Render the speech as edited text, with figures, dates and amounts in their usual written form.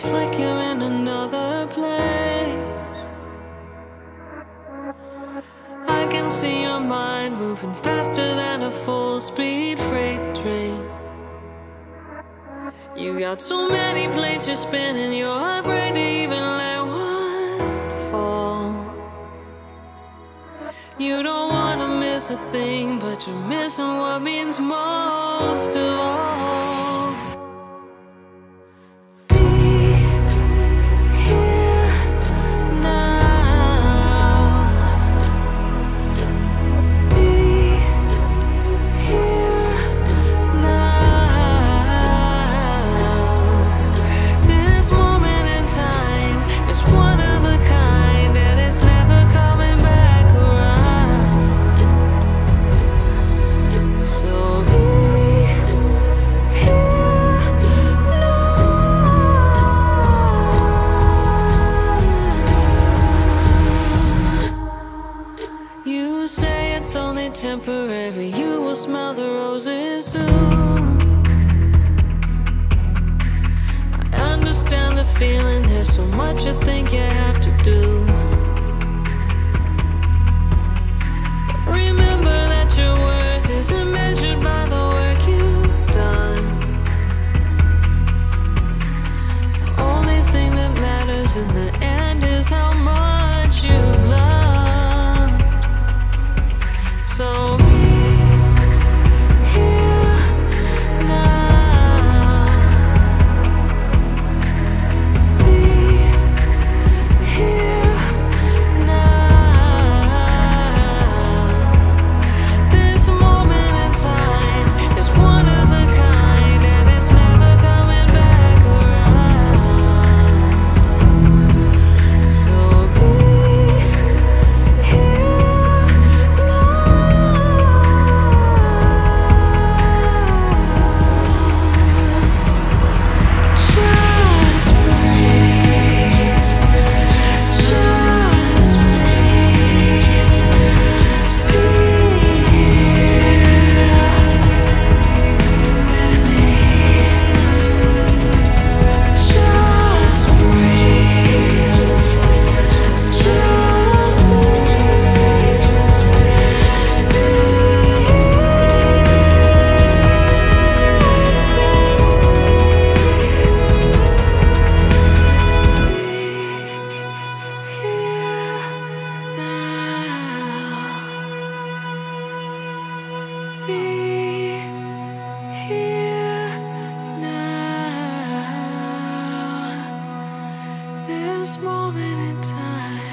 It's like you're in another place. I can see your mind moving faster than a full-speed freight train. You got so many plates you're spinning, you're afraid to even let one fall. You don't want to miss a thing, but you're missing what means most of all. It's only temporary, you will smell the roses soon. I understand the feeling, there's so much you think you have to do. But remember that your worth isn't measured by the work you've done. The only thing that matters in the end is how much you've loved. So this moment in time.